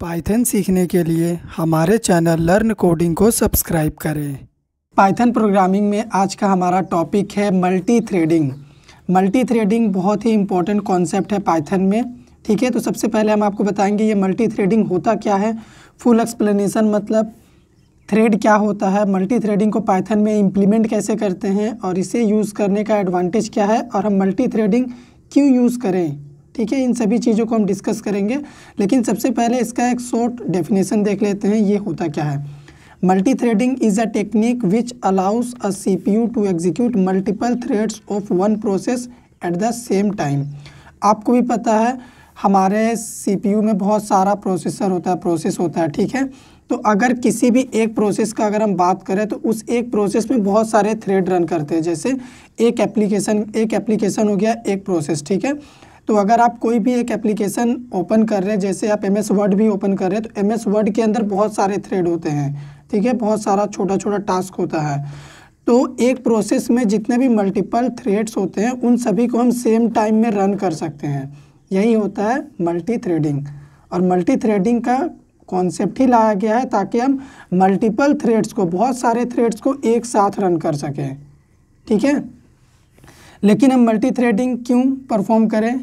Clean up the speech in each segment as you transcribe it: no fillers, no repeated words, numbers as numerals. Python सीखने के लिए हमारे चैनल लर्न कोडिंग को सब्सक्राइब करें। पाइथन प्रोग्रामिंग में आज का हमारा टॉपिक है मल्टी थ्रेडिंग। मल्टी थ्रेडिंग बहुत ही इम्पॉर्टेंट कॉन्सेप्ट है पाइथन में, ठीक है। तो सबसे पहले हम आपको बताएंगे ये मल्टी थ्रेडिंग होता क्या है, फुल एक्सप्लेनेशन, मतलब थ्रेड क्या होता है, मल्टी थ्रेडिंग को पाइथन में इम्प्लीमेंट कैसे करते हैं और इसे यूज़ करने का एडवांटेज क्या है और हम मल्टी थ्रेडिंग क्यों यूज़ करें, ठीक है। इन सभी चीज़ों को हम डिस्कस करेंगे, लेकिन सबसे पहले इसका एक शॉर्ट डेफिनेशन देख लेते हैं ये होता क्या है। Multi threading is a technique which allows a CPU to execute multiple threads of one process at the same time. आपको भी पता है हमारे CPU में बहुत सारा प्रोसेस होता है, ठीक है। तो अगर किसी भी एक प्रोसेस का अगर हम बात करें तो उस एक प्रोसेस में बहुत सारे थ्रेड रन करते हैं, जैसे एक एप्लीकेशन हो गया एक प्रोसेस, ठीक है। तो अगर आप कोई भी एक एप्लीकेशन ओपन कर रहे हैं, जैसे आप MS वर्ड भी ओपन कर रहे हैं तो MS वर्ड के अंदर बहुत सारे थ्रेड होते हैं, ठीक है। बहुत सारा छोटा छोटा टास्क होता है। तो एक प्रोसेस में जितने भी मल्टीपल थ्रेड्स होते हैं उन सभी को हम सेम टाइम में रन कर सकते हैं, यही होता है मल्टी थ्रेडिंग। और मल्टी थ्रेडिंग का कॉन्सेप्ट ही लाया गया है ताकि हम मल्टीपल थ्रेड्स को, बहुत सारे थ्रेड्स को एक साथ रन कर सकें, ठीक है। लेकिन हम मल्टी थ्रेडिंग क्यों परफॉर्म करें,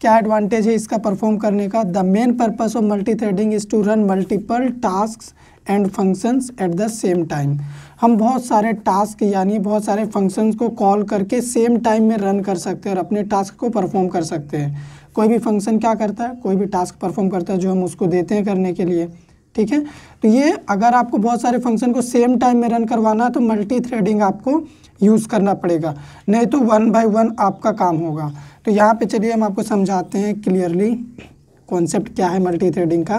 क्या एडवांटेज है इसका परफॉर्म करने का। The main purpose of multi threading is to run multiple task and functions at the same time. हम बहुत सारे टास्क यानी बहुत सारे फंक्शंस को कॉल करके सेम टाइम में रन कर सकते हैं और अपने टास्क को परफॉर्म कर सकते हैं। कोई भी फंक्शन क्या करता है, कोई भी टास्क परफॉर्म करता है जो हम उसको देते हैं करने के लिए, ठीक है। तो ये अगर आपको बहुत सारे फंक्शन को सेम टाइम में रन करवाना है तो मल्टी थ्रेडिंग आपको यूज़ करना पड़ेगा, नहीं तो वन बाय वन आपका काम होगा। तो यहाँ पे चलिए हम आपको समझाते हैं क्लियरली कॉन्सेप्ट क्या है मल्टी थ्रेडिंग का।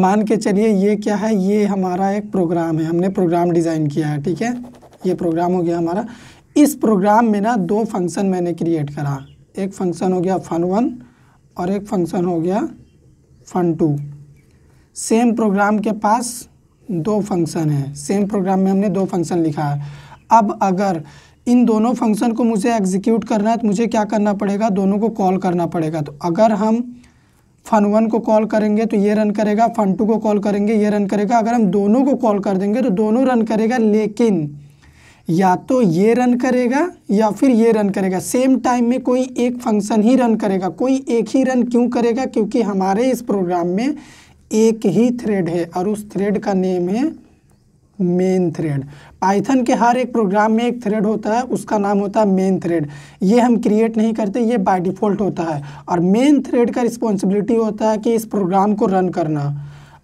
मान के चलिए ये क्या है, ये हमारा एक प्रोग्राम है, हमने प्रोग्राम डिज़ाइन किया है, ठीक है। ये प्रोग्राम हो गया हमारा। इस प्रोग्राम में ना दो फंक्शन मैंने क्रिएट करा, एक फंक्शन हो गया fun1 और एक फंक्शन हो गया fun2। सेम प्रोग्राम के पास दो फंक्शन हैं, सेम प्रोग्राम में हमने दो फंक्शन लिखा है। अब अगर इन दोनों फंक्शन को मुझे एग्जीक्यूट करना है तो मुझे क्या करना पड़ेगा, दोनों को कॉल करना पड़ेगा। तो अगर हम fun1 को कॉल करेंगे तो ये रन करेगा, fun2 को कॉल करेंगे ये रन करेगा। अगर हम दोनों को कॉल कर देंगे तो दोनों रन करेगा, लेकिन या तो ये रन करेगा या फिर ये रन करेगा, सेम टाइम में कोई एक फंक्शन ही रन करेगा, कोई एक ही रन क्यों करेगा, क्योंकि हमारे इस प्रोग्राम में एक ही थ्रेड है और उस थ्रेड का नेम है मेन थ्रेड। पाइथन के हर एक प्रोग्राम में एक थ्रेड होता है, उसका नाम होता है मेन थ्रेड। ये हम क्रिएट नहीं करते, ये बाय डिफ़ॉल्ट होता है। और मेन थ्रेड का रिस्पॉन्सिबिलिटी होता है कि इस प्रोग्राम को रन करना।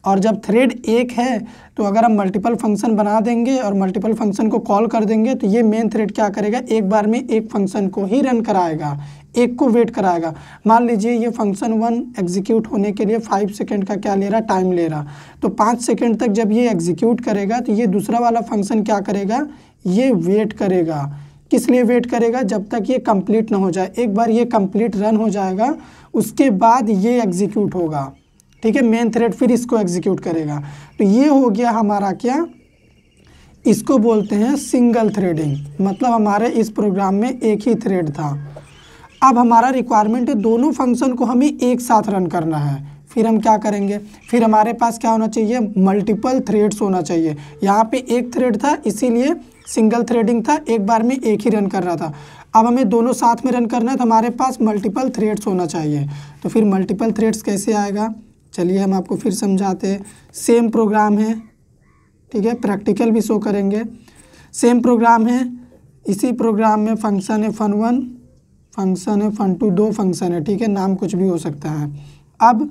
और जब थ्रेड एक है तो अगर हम मल्टीपल फंक्शन बना देंगे और मल्टीपल फंक्शन को कॉल कर देंगे तो ये मेन थ्रेड क्या करेगा, एक बार में एक फंक्शन को ही रन कराएगा, एक को वेट कराएगा। मान लीजिए ये फंक्शन 1 एग्जीक्यूट होने के लिए 5 सेकेंड का क्या ले रहा, टाइम ले रहा। तो 5 सेकेंड तक जब ये एग्जीक्यूट करेगा तो ये दूसरा वाला फंक्शन क्या करेगा, ये वेट करेगा। किस लिए वेट करेगा, जब तक ये कंप्लीट ना हो जाए। एक बार ये कंप्लीट रन हो जाएगा उसके बाद ये एग्जीक्यूट होगा, ठीक है। मेन थ्रेड फिर इसको एग्जीक्यूट करेगा। तो ये हो गया हमारा क्या, इसको बोलते हैं सिंगल थ्रेडिंग, मतलब हमारे इस प्रोग्राम में एक ही थ्रेड था। अब हमारा रिक्वायरमेंट है दोनों फंक्शन को हमें एक साथ रन करना है, फिर हम क्या करेंगे, फिर हमारे पास क्या होना चाहिए, मल्टीपल थ्रेड्स होना चाहिए। यहाँ पे एक थ्रेड था इसीलिए सिंगल थ्रेडिंग था, एक बार में एक ही रन कर रहा था। अब हमें दोनों साथ में रन करना है तो हमारे पास मल्टीपल थ्रेड्स होना चाहिए। तो फिर मल्टीपल थ्रेड्स कैसे आएगा, चलिए हम आपको फिर समझाते हैं। सेम प्रोग्राम है, ठीक है, प्रैक्टिकल भी शो करेंगे। सेम प्रोग्राम है, इसी प्रोग्राम में फंक्शन है fun1, फंक्शन है fun2, दो फंक्शन है, ठीक है। नाम कुछ भी हो सकता है। अब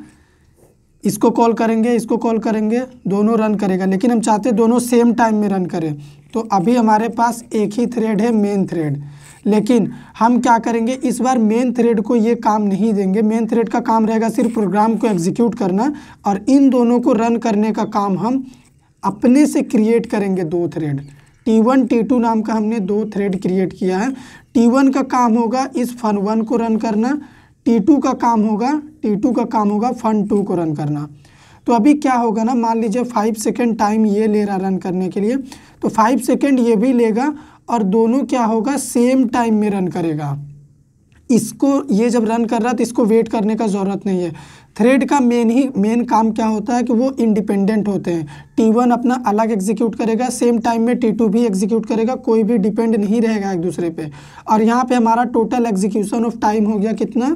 इसको कॉल करेंगे, इसको कॉल करेंगे, दोनों रन करेगा, लेकिन हम चाहते हैं दोनों सेम टाइम में रन करें। तो अभी हमारे पास एक ही थ्रेड है मेन थ्रेड, लेकिन हम क्या करेंगे, इस बार मेन थ्रेड को ये काम नहीं देंगे। मेन थ्रेड का काम रहेगा सिर्फ प्रोग्राम को एग्जीक्यूट करना, और इन दोनों को रन करने का काम हम अपने से क्रिएट करेंगे। दो थ्रेड T1 T2 नाम का हमने दो थ्रेड क्रिएट किया है। T1 का काम होगा इस fun1 को रन करना, T2 का काम होगा fun2 को रन करना। तो अभी क्या होगा ना, मान लीजिए 5 सेकेंड टाइम ये ले रहा रन करने के लिए, तो 5 सेकेंड ये भी लेगा और दोनों क्या होगा, सेम टाइम में रन करेगा। इसको ये जब रन कर रहा है तो इसको वेट करने का ज़रूरत नहीं है। थ्रेड का मेन काम क्या होता है कि वो इंडिपेंडेंट होते हैं। T1 अपना अलग एग्जीक्यूट करेगा, सेम टाइम में T2 भी एग्जीक्यूट करेगा, कोई भी डिपेंड नहीं रहेगा एक दूसरे पे। और यहाँ पे हमारा टोटल एग्जीक्यूशन ऑफ टाइम हो गया कितना,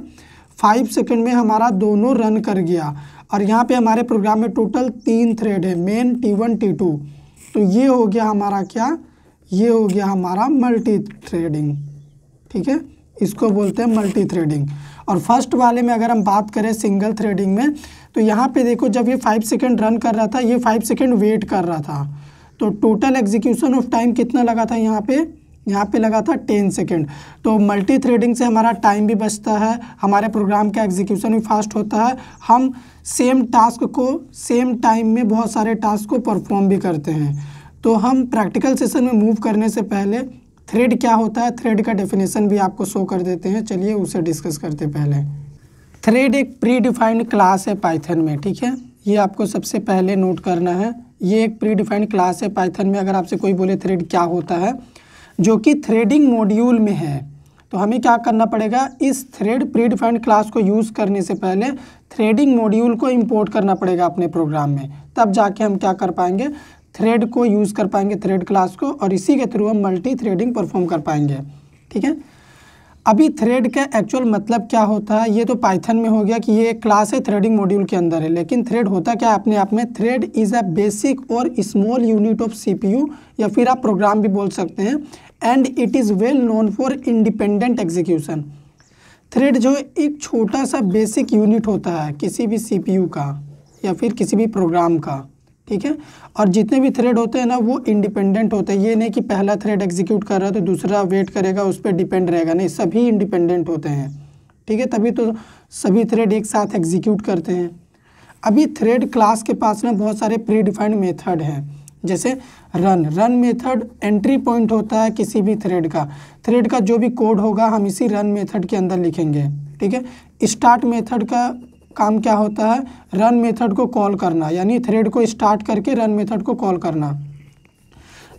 5 सेकंड में हमारा दोनों रन कर गया। और यहाँ पे हमारे प्रोग्राम में टोटल 3 थ्रेड है, मेन T1 T2। तो ये हो गया हमारा क्या, ये हो गया हमारा मल्टी थ्रेडिंग। ठीक है, इसको बोलते हैं मल्टी थ्रेडिंग। और फर्स्ट वाले में अगर हम बात करें सिंगल थ्रेडिंग में, तो यहाँ पे देखो जब ये 5 सेकंड रन कर रहा था, ये 5 सेकंड वेट कर रहा था, तो टोटल एग्जीक्यूशन ऑफ टाइम कितना लगा था यहाँ पे लगा था 10 सेकंड। तो मल्टी थ्रेडिंग से हमारा टाइम भी बचता है, हमारे प्रोग्राम का एग्जीक्यूशन भी फास्ट होता है, हम सेम टास्क को सेम टाइम में बहुत सारे टास्क को परफॉर्म भी करते हैं। तो हम प्रैक्टिकल सेशन में मूव करने से पहले थ्रेड क्या होता है, थ्रेड का डेफिनेशन भी आपको शो कर देते हैं। चलिए उसे डिस्कस करते हैं पहले। थ्रेड एक प्री डिफाइंड क्लास है पाइथन में, ठीक है, ये आपको सबसे पहले नोट करना है। ये एक प्री डिफाइंड क्लास है पाइथन में। अगर आपसे कोई बोले थ्रेड क्या होता है, जो कि थ्रेडिंग मॉड्यूल में है, तो हमें क्या करना पड़ेगा, इस थ्रेड प्री डिफाइंड क्लास को यूज़ करने से पहले थ्रेडिंग मॉड्यूल को इम्पोर्ट करना पड़ेगा अपने प्रोग्राम में, तब जाके हम क्या कर पाएंगे, थ्रेड को यूज़ कर पाएंगे, थ्रेड क्लास को, और इसी के थ्रू हम मल्टी थ्रेडिंग परफॉर्म कर पाएंगे। ठीक है, अभी थ्रेड का एक्चुअल मतलब क्या होता है, ये तो पाइथन में हो गया कि ये एक क्लास है, थ्रेडिंग मॉड्यूल के अंदर है, लेकिन थ्रेड होता क्या है अपने आप में, थ्रेड इज़ अ बेसिक और स्मॉल यूनिट ऑफ CPU, या फिर आप प्रोग्राम भी बोल सकते हैं, and it is well known for independent execution. Thread जो एक छोटा सा बेसिक यूनिट होता है किसी भी CPU का या फिर किसी भी प्रोग्राम का, ठीक है, और जितने भी थ्रेड होते हैं ना वो इंडिपेंडेंट होते हैं। ये नहीं कि पहला थ्रेड एग्जीक्यूट कर रहा है तो दूसरा वेट करेगा, उस पर डिपेंड रहेगा, नहीं, सभी इंडिपेंडेंट होते हैं। ठीक है, तभी तो सभी थ्रेड एक साथ एग्जीक्यूट करते हैं। अभी थ्रेड क्लास के पास ना बहुत सारे प्री डिफाइंड मेथड हैं, जैसे रन मेथड एंट्री पॉइंट होता है किसी भी थ्रेड का। थ्रेड का जो भी कोड होगा हम इसी रन मेथड के अंदर लिखेंगे। ठीक है, स्टार्ट मेथड का काम क्या होता है, रन मेथड को कॉल करना, यानी थ्रेड को स्टार्ट करके रन मेथड को कॉल करना।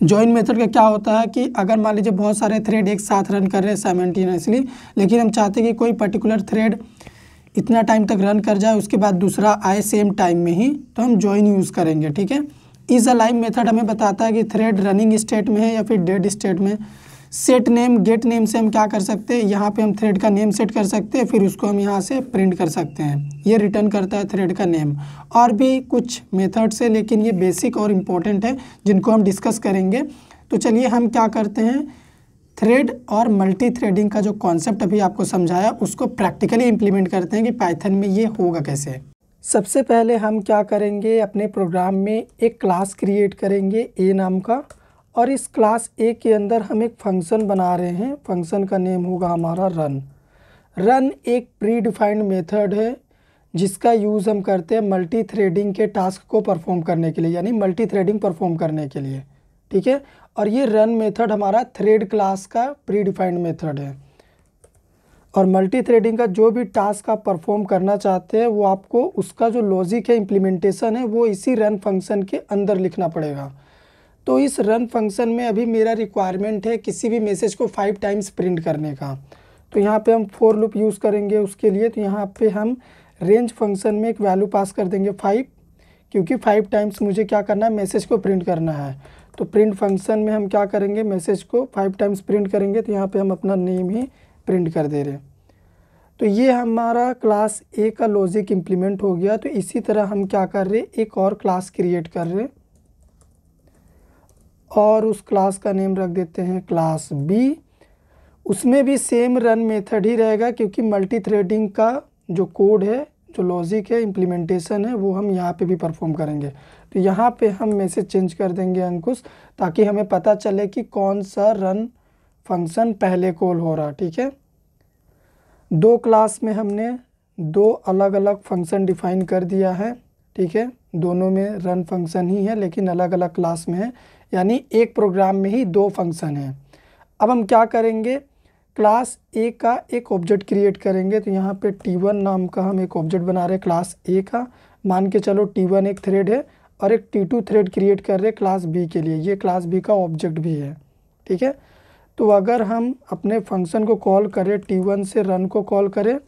जॉइन मेथड का क्या होता है कि अगर मान लीजिए बहुत सारे थ्रेड एक साथ रन कर रहे हैं साइमल्टेनियसली, लेकिन हम चाहते हैं कि कोई पर्टिकुलर थ्रेड इतना टाइम तक रन कर जाए, उसके बाद दूसरा आए सेम टाइम में ही, तो हम जॉइन यूज़ करेंगे। ठीक है, इज़ अलाइव मेथड हमें बताता है कि थ्रेड रनिंग स्टेट में है या फिर डेड स्टेट में। सेट नेम, गेट नेम से हम क्या कर सकते हैं, यहाँ पे हम थ्रेड का नेम सेट कर सकते हैं, फिर उसको हम यहाँ से प्रिंट कर सकते हैं, ये रिटर्न करता है थ्रेड का नेम। और भी कुछ मेथड्स है, लेकिन ये बेसिक और इम्पॉर्टेंट है जिनको हम डिस्कस करेंगे। तो चलिए हम क्या करते हैं, थ्रेड और मल्टी थ्रेडिंग का जो कॉन्सेप्ट अभी आपको समझाया उसको प्रैक्टिकली इम्प्लीमेंट करते हैं कि पाइथन में ये होगा कैसे। सबसे पहले हम क्या करेंगे, अपने प्रोग्राम में एक क्लास क्रिएट करेंगे ए नाम का, और इस क्लास ए के अंदर हम एक फंक्शन बना रहे हैं, फंक्शन का नेम होगा हमारा रन। रन एक प्री डिफाइंड मेथड है जिसका यूज़ हम करते हैं मल्टी थ्रेडिंग के टास्क को परफॉर्म करने के लिए, यानी मल्टी थ्रेडिंग परफॉर्म करने के लिए। ठीक है, और ये रन मेथड हमारा थ्रेड क्लास का प्री डिफाइंड मेथड है, और मल्टी थ्रेडिंग का जो भी टास्क आप परफॉर्म करना चाहते हैं वो आपको उसका जो लॉजिक है, इम्प्लीमेंटेशन है, वो इसी रन फंक्शन के अंदर लिखना पड़ेगा। तो इस रन फंक्शन में अभी मेरा रिक्वायरमेंट है किसी भी मैसेज को 5 टाइम्स प्रिंट करने का, तो यहाँ पे हम फॉर लूप यूज़ करेंगे उसके लिए। तो यहाँ पे हम रेंज फंक्शन में एक वैल्यू पास कर देंगे 5, क्योंकि 5 टाइम्स मुझे क्या करना है, मैसेज को प्रिंट करना है। तो प्रिंट फंक्शन में हम क्या करेंगे, मैसेज को 5 टाइम्स प्रिंट करेंगे। तो यहाँ पर हम अपना नेम ही प्रिंट कर दे रहे। तो ये हमारा क्लास ए का लॉजिक इम्प्लीमेंट हो गया। तो इसी तरह हम क्या कर रहे, एक और क्लास क्रिएट कर रहे, और उस क्लास का नेम रख देते हैं क्लास बी। उसमें भी सेम रन मेथड ही रहेगा, क्योंकि मल्टी थ्रेडिंग का जो कोड है, जो लॉजिक है, इम्प्लीमेंटेशन है, वो हम यहाँ पे भी परफॉर्म करेंगे। तो यहाँ पे हम मैसेज चेंज कर देंगे अंकुश, ताकि हमें पता चले कि कौन सा रन फंक्शन पहले कॉल हो रहा। ठीक है, 2 क्लास में हमने 2 अलग अलग फंक्शन डिफाइन कर दिया है। ठीक है, दोनों में रन फंक्शन ही है लेकिन अलग अलग क्लास में है, यानी एक प्रोग्राम में ही 2 फंक्शन हैं। अब हम क्या करेंगे, क्लास ए का एक ऑब्जेक्ट क्रिएट करेंगे। तो यहाँ पे T1 नाम का हम एक ऑब्जेक्ट बना रहे हैं क्लास ए का, मान के चलो T1 एक थ्रेड है, और एक T2 थ्रेड क्रिएट कर रहे हैं क्लास बी के लिए, ये क्लास बी का ऑब्जेक्ट भी है। ठीक है, तो अगर हम अपने फंक्शन को कॉल करें T1 से रन को कॉल करें,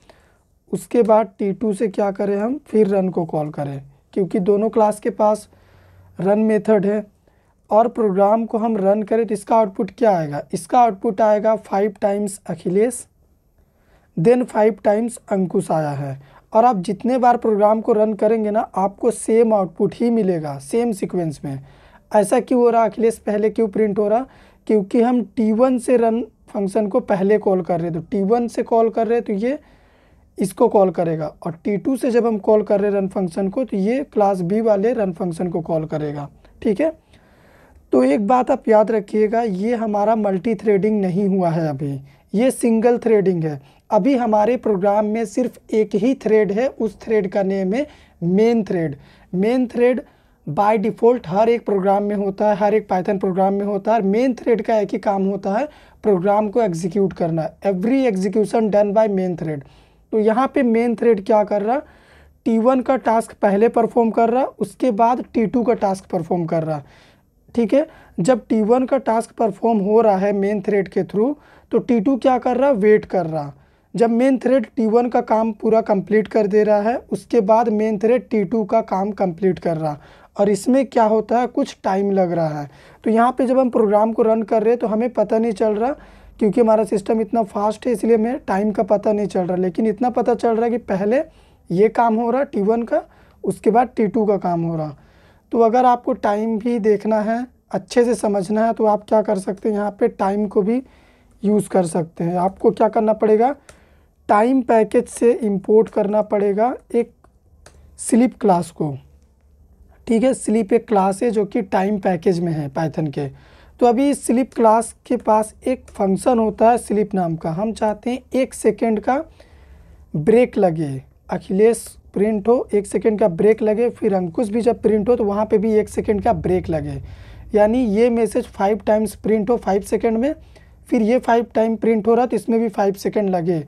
उसके बाद T2 से क्या करें हम फिर रन को कॉल करें, क्योंकि दोनों क्लास के पास रन मेथड है। और प्रोग्राम को हम रन करें तो इसका आउटपुट क्या आएगा, इसका आउटपुट आएगा 5 times Akhilesh, then 5 times Ankush आया है। और आप जितने बार प्रोग्राम को रन करेंगे ना, आपको सेम आउटपुट ही मिलेगा सेम सीक्वेंस में। ऐसा क्यों हो रहा, अखिलेश पहले क्यों प्रिंट हो रहा, क्योंकि हम T1 से रन फंक्शन को पहले कॉल कर रहे थे। T1 से कॉल कर रहे तो ये इसको कॉल करेगा, और T2 से जब हम कॉल कर रहे रन फंक्शन को तो ये क्लास B वाले रन फंक्शन को कॉल करेगा। ठीक है, तो एक बात आप याद रखिएगा, ये हमारा मल्टी थ्रेडिंग नहीं हुआ है अभी, ये सिंगल थ्रेडिंग है। अभी हमारे प्रोग्राम में सिर्फ एक ही थ्रेड है, उस थ्रेड का नेम है main thread. Main thread by default हर एक प्रोग्राम में होता है, हर एक पाइथन प्रोग्राम में होता है। मेन थ्रेड का एक ही काम होता है, प्रोग्राम को एग्जीक्यूट करना, every execution done by main thread. तो यहाँ पे मेन थ्रेड क्या कर रहा, T1 का टास्क पहले परफॉर्म कर रहा, उसके बाद T2 का टास्क परफॉर्म कर रहा। ठीक है, जब T1 का टास्क परफॉर्म हो रहा है मेन थ्रेड के थ्रू, तो T2 क्या कर रहा, वेट कर रहा। जब मेन थ्रेड T1 का काम पूरा कंप्लीट कर दे रहा है, उसके बाद मेन थ्रेड T2 का काम कंप्लीट कर रहा। और इसमें क्या होता है, कुछ टाइम लग रहा है। तो यहाँ पे जब हम प्रोग्राम को रन कर रहे हैं तो हमें पता नहीं चल रहा, क्योंकि हमारा सिस्टम इतना फास्ट है, इसलिए हमें टाइम का पता नहीं चल रहा। लेकिन इतना पता चल रहा है कि पहले ये काम हो रहा T1 का, उसके बाद T2 का काम हो रहा। तो अगर आपको टाइम भी देखना है, अच्छे से समझना है, तो आप क्या कर सकते हैं, यहाँ पर टाइम को भी यूज़ कर सकते हैं। आपको क्या करना पड़ेगा, टाइम पैकेज से इंपोर्ट करना पड़ेगा एक स्लिप क्लास को। ठीक है, स्लिप एक क्लास है जो कि टाइम पैकेज में है पाइथन के। तो अभी इस स्लिप क्लास के पास एक फंक्शन होता है स्लिप नाम का। हम चाहते हैं 1 सेकेंड का ब्रेक लगे, अखिलेश प्रिंट हो 1 सेकेंड का ब्रेक लगे, फिर अंकुश भी जब प्रिंट हो तो वहाँ पे भी 1 सेकेंड का ब्रेक लगे। यानी ये मैसेज 5 टाइम्स प्रिंट हो 5 सेकेंड में, फिर ये 5 टाइम प्रिंट हो रहा तो इसमें भी 5 सेकेंड लगे,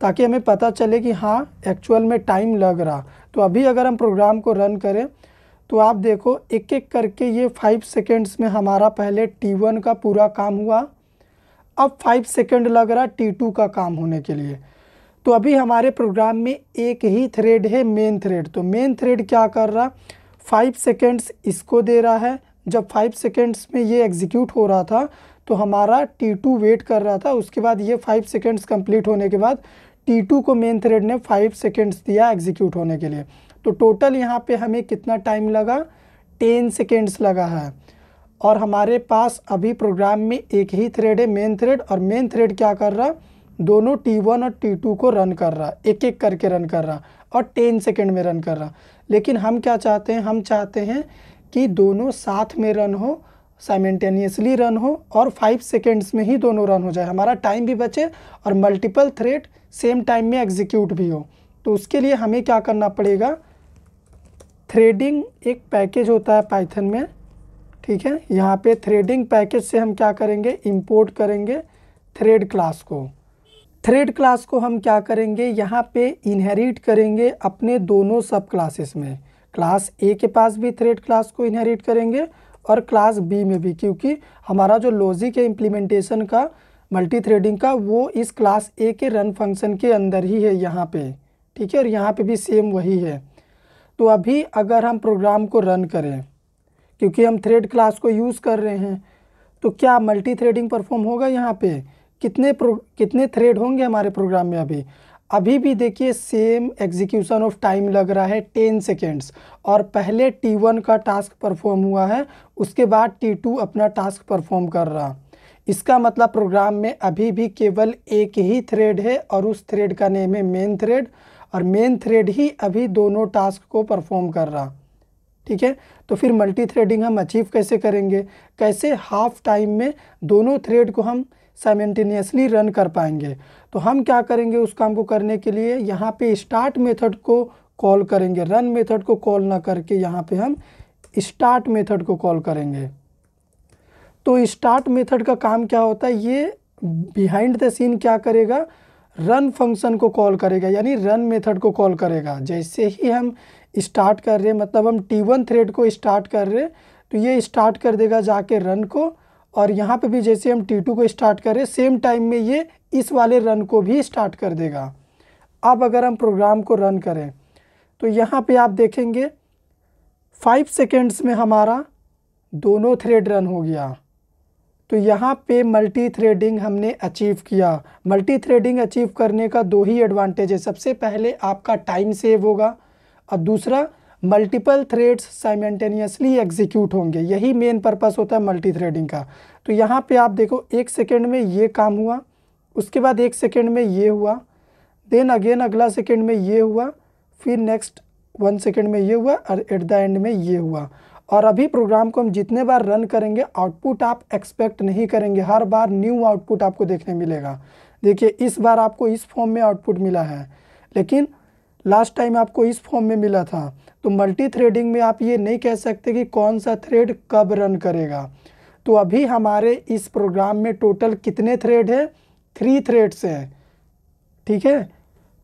ताकि हमें पता चले कि हाँ एक्चुअल में टाइम लग रहा। तो अभी अगर हम प्रोग्राम को रन करें तो आप देखो एक एक करके ये 5 सेकेंड्स में हमारा पहले T1 का पूरा काम हुआ, अब 5 सेकेंड लग रहा T2 का काम होने के लिए। तो अभी हमारे प्रोग्राम में एक ही थ्रेड है मेन थ्रेड। तो मेन थ्रेड क्या कर रहा, 5 सेकेंड्स इसको दे रहा है। जब 5 सेकेंड्स में ये एग्जीक्यूट हो रहा था तो हमारा T2 वेट कर रहा था, उसके बाद ये 5 सेकेंड्स कंप्लीट होने के बाद T2 को मेन थ्रेड ने 5 सेकेंड्स दिया एग्जीक्यूट होने के लिए। तो टोटल यहाँ पे हमें कितना टाइम लगा, 10 सेकेंड्स लगा है। और हमारे पास अभी प्रोग्राम में एक ही थ्रेड है मेन थ्रेड, और मेन थ्रेड क्या कर रहा, दोनों T1 और T2 को रन कर रहा, एक एक करके रन कर रहा और 10 सेकेंड में रन कर रहा। लेकिन हम क्या चाहते हैं, हम चाहते हैं कि दोनों साथ में रन हो, साइमल्टेनियसली रन हो, और 5 सेकेंड्स में ही दोनों रन हो जाए, हमारा टाइम भी बचे और मल्टीपल थ्रेड सेम टाइम में एग्जीक्यूट भी हो। तो उसके लिए हमें क्या करना पड़ेगा, थ्रेडिंग एक पैकेज होता है पाइथन में। ठीक है, यहाँ पे थ्रेडिंग पैकेज से हम क्या करेंगे, इंपोर्ट करेंगे थ्रेड क्लास को। थ्रेड क्लास को हम क्या करेंगे, यहाँ पे इनहेरिट करेंगे अपने दोनों सब क्लासेस में। क्लास ए के पास भी थ्रेड क्लास को इनहेरिट करेंगे और क्लास बी में भी, क्योंकि हमारा जो लॉजिक है इम्प्लीमेंटेशन का मल्टी थ्रेडिंग का वो इस क्लास ए के रन फंक्शन के अंदर ही है यहाँ पे। ठीक है, और यहाँ पे भी सेम वही है। तो अभी अगर हम प्रोग्राम को रन करें, क्योंकि हम थ्रेड क्लास को यूज़ कर रहे हैं, तो क्या मल्टी थ्रेडिंग परफॉर्म होगा, यहाँ पे कितने थ्रेड होंगे हमारे प्रोग्राम में। अभी भी देखिए सेम एग्जीक्यूशन ऑफ टाइम लग रहा है 10 सेकेंड्स, और पहले T1 का टास्क परफॉर्म हुआ है, उसके बाद T2 अपना टास्क परफॉर्म कर रहा। इसका मतलब प्रोग्राम में अभी भी केवल एक ही थ्रेड है, और उस थ्रेड का नेम है मेन थ्रेड, और मेन थ्रेड ही अभी दोनों टास्क को परफॉर्म कर रहा। ठीक है, तो फिर मल्टी थ्रेडिंग हम अचीव कैसे करेंगे, कैसे हाफ टाइम में दोनों थ्रेड को हम साइमल्टेनियसली रन कर पाएंगे। तो हम क्या करेंगे, उस काम को करने के लिए यहाँ पे स्टार्ट मेथड को कॉल करेंगे, रन मेथड को कॉल ना करके यहाँ पे हम स्टार्ट मेथड को कॉल करेंगे। तो स्टार्ट मेथड का काम क्या होता है, ये बिहाइंड द सीन क्या करेगा, रन फंक्शन को कॉल करेगा, यानी रन मेथड को कॉल करेगा। जैसे ही हम स्टार्ट कर रहे हैं, मतलब हम T1 थ्रेड को स्टार्ट कर रहे हैं, तो ये स्टार्ट कर देगा जाके रन को, और यहाँ पे भी जैसे हम T2 को स्टार्ट करें, सेम टाइम में ये इस वाले रन को भी स्टार्ट कर देगा। अब अगर हम प्रोग्राम को रन करें तो यहाँ पे आप देखेंगे 5 सेकेंड्स में हमारा दोनों थ्रेड रन हो गया। तो यहाँ पे मल्टी थ्रेडिंग हमने अचीव किया। मल्टी थ्रेडिंग अचीव करने का दो ही एडवांटेज है, सबसे पहले आपका टाइम सेव होगा और दूसरा मल्टीपल थ्रेड्स साइमल्टेनियसली एग्जीक्यूट होंगे। यही मेन पर्पस होता है मल्टी थ्रेडिंग का। तो यहाँ पे आप देखो 1 सेकेंड में ये काम हुआ, उसके बाद 1 सेकेंड में ये हुआ, देन अगेन अगला सेकेंड में ये हुआ, फिर नेक्स्ट 1 सेकेंड में ये हुआ और एट द एंड में ये हुआ। और अभी प्रोग्राम को हम जितने बार रन करेंगे आउटपुट आप एक्सपेक्ट नहीं करेंगे, हर बार न्यू आउटपुट आपको देखने मिलेगा। देखिए इस बार आपको इस फॉर्म में आउटपुट मिला है, लेकिन लास्ट टाइम आपको इस फॉर्म में मिला था। तो मल्टी थ्रेडिंग में आप ये नहीं कह सकते कि कौन सा थ्रेड कब रन करेगा। तो अभी हमारे इस प्रोग्राम में टोटल कितने थ्रेड है? 3 थ्रेड्स हैं, ठीक है।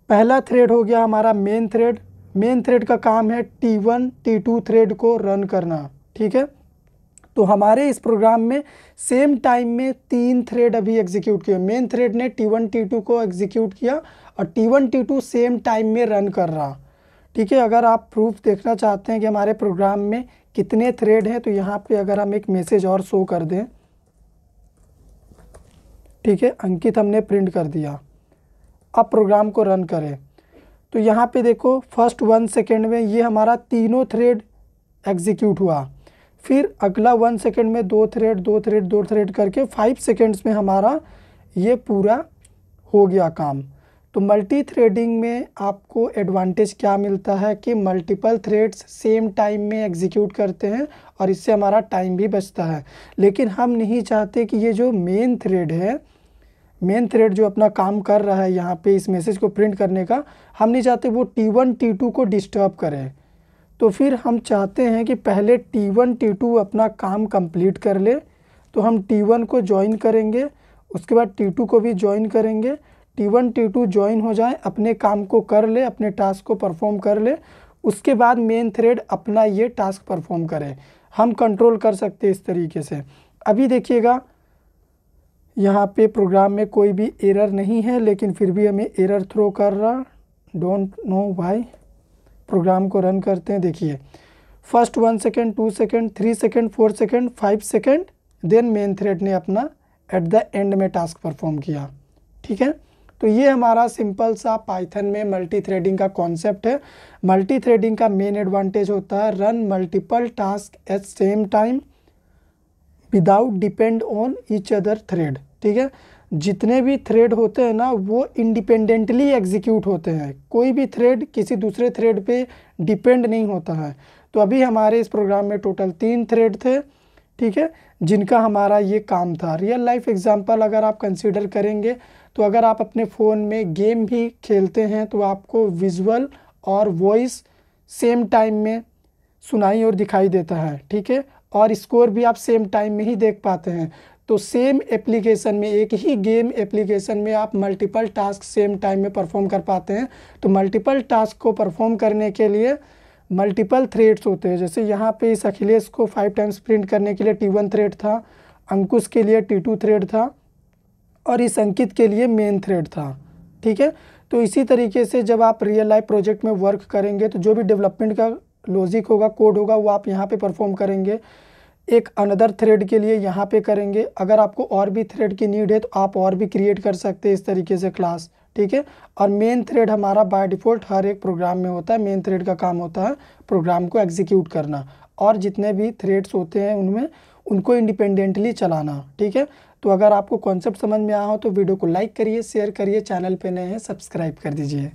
पहला थ्रेड हो गया हमारा मेन थ्रेड। मेन थ्रेड का काम है T1, T2 थ्रेड को रन करना, ठीक है। तो हमारे इस प्रोग्राम में सेम टाइम में 3 थ्रेड अभी एग्जीक्यूट किए। मेन थ्रेड ने T1, T2 को एग्जीक्यूट किया और T1, T2 सेम टाइम में रन कर रहा, ठीक है। अगर आप प्रूफ देखना चाहते हैं कि हमारे प्रोग्राम में कितने थ्रेड हैं तो यहाँ पे अगर हम एक मैसेज और शो कर दें, ठीक है, अंकित हमने प्रिंट कर दिया। अब प्रोग्राम को रन करें तो यहाँ पे देखो फर्स्ट 1 सेकेंड में ये हमारा तीनों थ्रेड एग्जीक्यूट हुआ, फिर अगला 1 सेकेंड में 2 थ्रेड करके 5 सेकेंड्स में हमारा ये पूरा हो गया काम। तो मल्टी थ्रेडिंग में आपको एडवांटेज क्या मिलता है कि मल्टीपल थ्रेड्स सेम टाइम में एग्जीक्यूट करते हैं और इससे हमारा टाइम भी बचता है। लेकिन हम नहीं चाहते कि ये जो मेन थ्रेड है, मेन थ्रेड जो अपना काम कर रहा है यहाँ पे इस मैसेज को प्रिंट करने का, हम नहीं चाहते वो T1 T2 को डिस्टर्ब करें। तो फिर हम चाहते हैं कि पहले T1 T2 अपना काम कंप्लीट कर ले। तो हम T1 को ज्वाइन करेंगे, उसके बाद T2 को भी ज्वाइन करेंगे। T1 T2 ज्वाइन हो जाए, अपने काम को कर ले, अपने टास्क को परफॉर्म कर ले, उसके बाद मेन थ्रेड अपना ये टास्क परफॉर्म करे। हम कंट्रोल कर सकते हैं इस तरीके से। अभी देखिएगा यहाँ पे प्रोग्राम में कोई भी एरर नहीं है, लेकिन फिर भी हमें एरर थ्रो कर रहा, डोंट नो व्हाई। प्रोग्राम को रन करते हैं, देखिए first 1 second, 2 second, 3 second, 4 second, 5 second, then main thread ने अपना एट द एंड में टास्क परफॉर्म किया, ठीक है। तो ये हमारा सिंपल सा पाइथन में मल्टी थ्रेडिंग का कॉन्सेप्ट है। मल्टी थ्रेडिंग का मेन एडवांटेज होता है run multiple task at same time without depend on each other thread, ठीक है। जितने भी थ्रेड होते हैं ना वो इंडिपेंडेंटली एग्जीक्यूट होते हैं, कोई भी थ्रेड किसी दूसरे थ्रेड पे डिपेंड नहीं होता है। तो अभी हमारे इस प्रोग्राम में टोटल 3 थ्रेड थे, ठीक है, जिनका हमारा ये काम था। रियल लाइफ एग्जांपल अगर आप कंसीडर करेंगे तो अगर आप अपने फ़ोन में गेम भी खेलते हैं तो आपको विजुअल और वॉइस सेम टाइम में सुनाई और दिखाई देता है, ठीक है, और स्कोर भी आप सेम टाइम में ही देख पाते हैं। तो सेम एप्लीकेशन में, एक ही गेम एप्लीकेशन में आप मल्टीपल टास्क सेम टाइम में परफॉर्म कर पाते हैं। तो मल्टीपल टास्क को परफॉर्म करने के लिए मल्टीपल थ्रेड्स होते हैं। जैसे यहाँ पे इस अखिलेश को 5 टाइम्स प्रिंट करने के लिए T1 थ्रेड था, अंकुश के लिए T2 थ्रेड था और इस अंकित के लिए मेन थ्रेड था, ठीक है। तो इसी तरीके से जब आप रियल लाइफ प्रोजेक्ट में वर्क करेंगे तो जो भी डेवलपमेंट का लॉजिक होगा, कोड होगा, वो आप यहाँ पे परफॉर्म करेंगे। एक अनदर थ्रेड के लिए यहाँ पे करेंगे। अगर आपको और भी थ्रेड की नीड है तो आप और भी क्रिएट कर सकते हैं इस तरीके से क्लास, ठीक है। और मेन थ्रेड हमारा बाय डिफ़ॉल्ट हर एक प्रोग्राम में होता है। मेन थ्रेड का काम होता है प्रोग्राम को एग्जीक्यूट करना और जितने भी थ्रेड्स होते हैं उनमें उनको इंडिपेंडेंटली चलाना, ठीक है। तो अगर आपको कॉन्सेप्ट समझ में आया हो तो वीडियो को लाइक करिए, शेयर करिए, चैनल पर नए हैं सब्सक्राइब कर दीजिए।